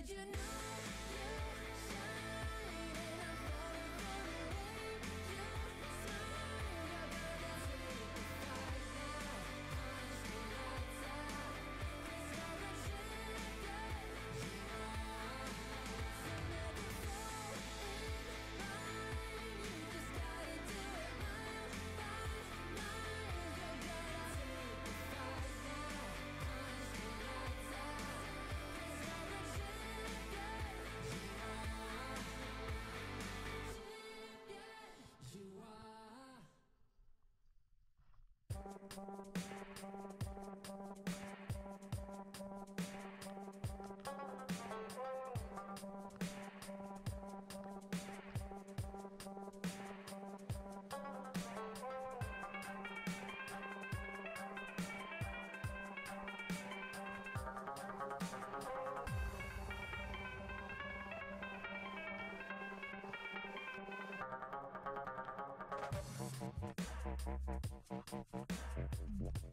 Did you know?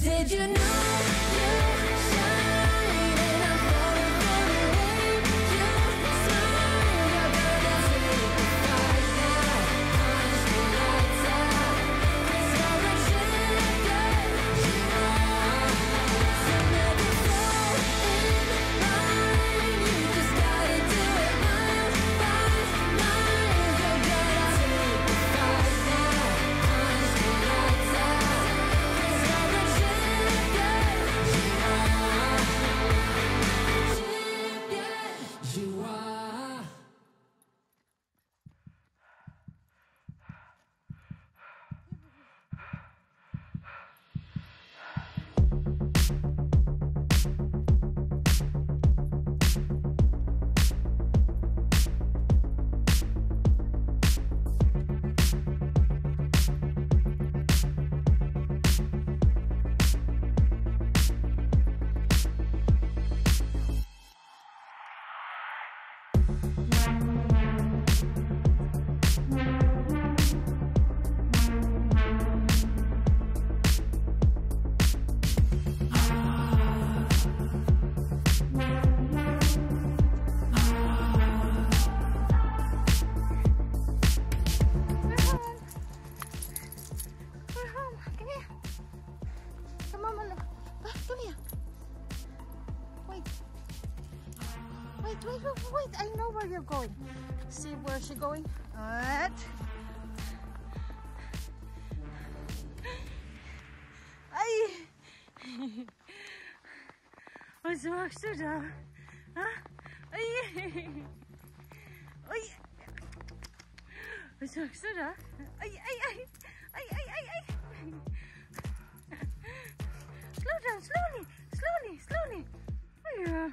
Did you know you Wait, I know where you're going. See where she's going? What? Ay! What's wrong, Suda? Huh? Ay! Ay! What's wrong, Suda? Ay! Ay! Ay! Ay! Ay! Slow down, slowly! Slowly! Slowly! Ay!